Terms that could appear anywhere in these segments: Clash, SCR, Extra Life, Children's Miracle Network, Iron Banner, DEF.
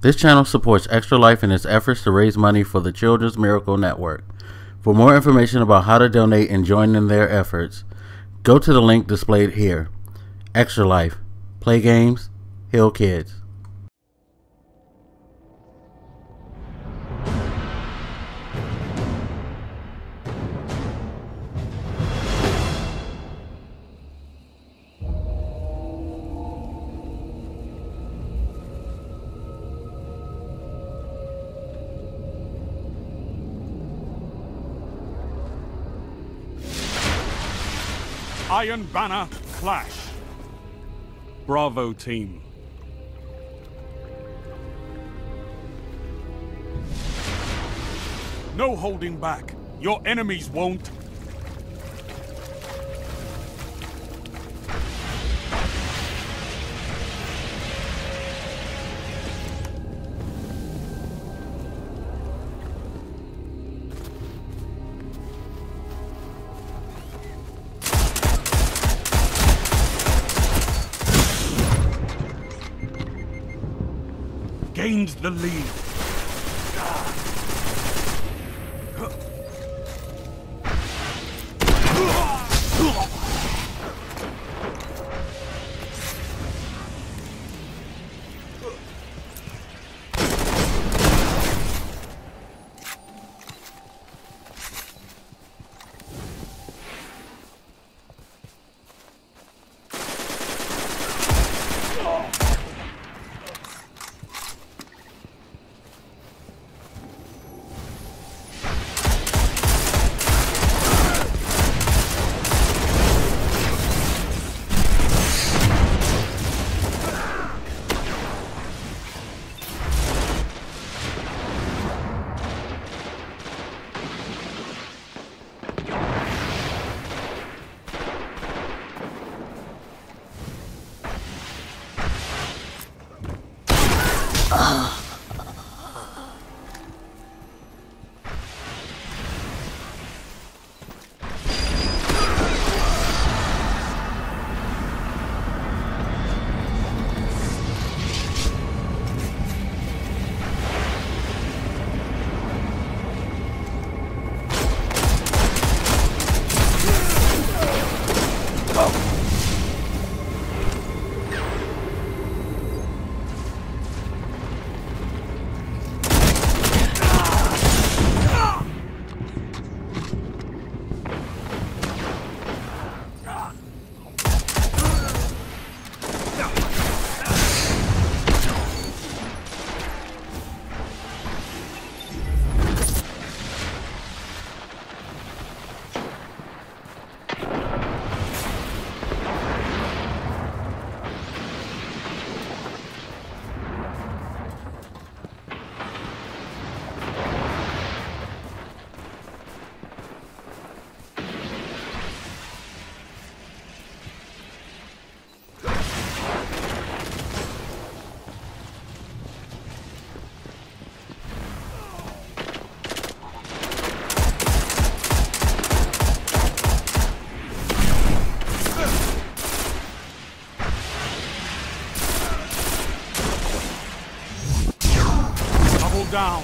This channel supports Extra Life in its efforts to raise money for the Children's Miracle Network. For more information about how to donate and join in their efforts, go to the link displayed here. Extra Life. Play games, heal kids. Iron Banner clash. Bravo team. No holding back. Your enemies won't. Gains the lead. Down.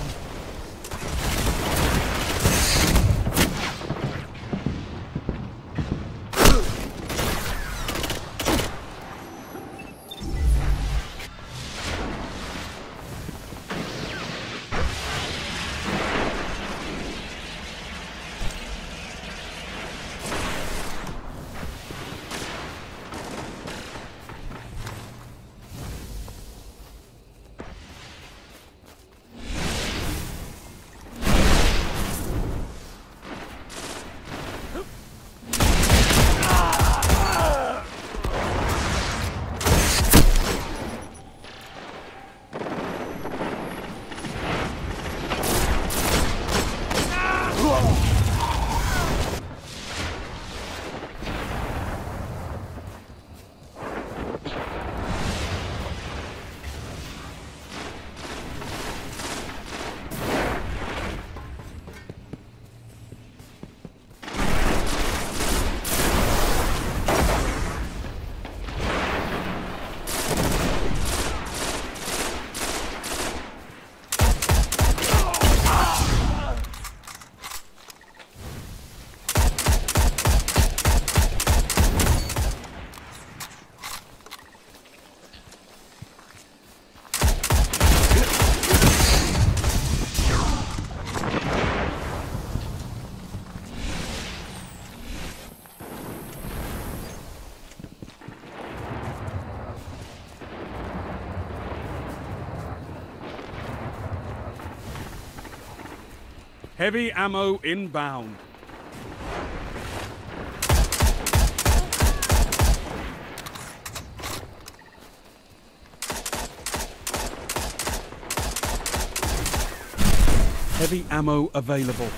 Heavy ammo inbound. Heavy ammo available.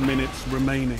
Minutes remaining.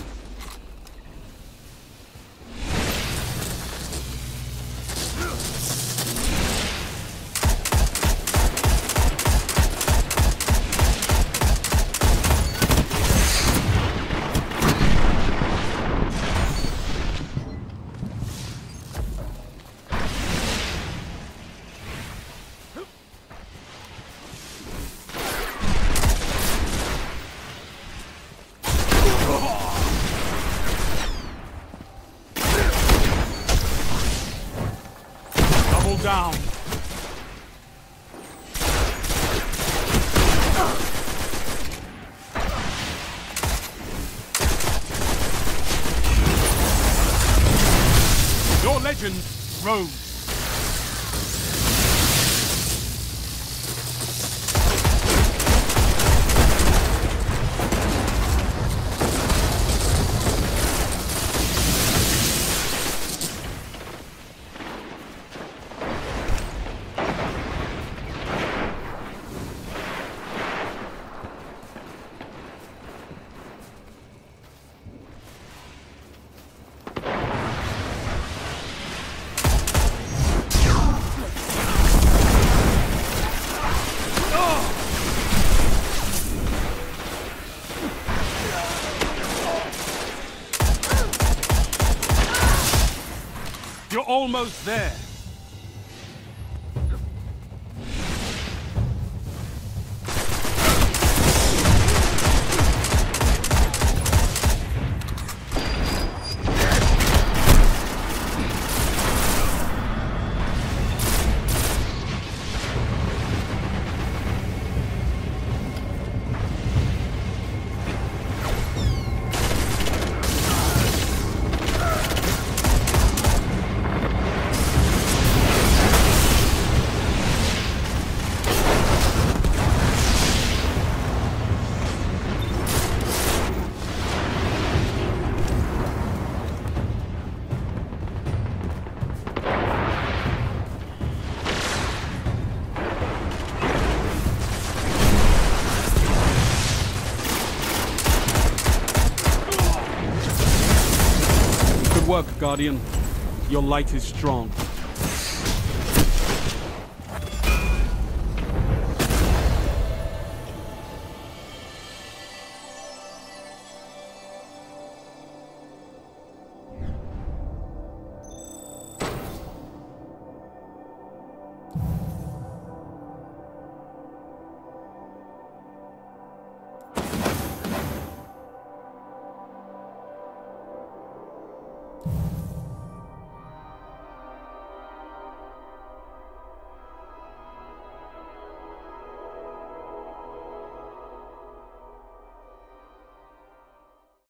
Almost there. Guardian, your light is strong.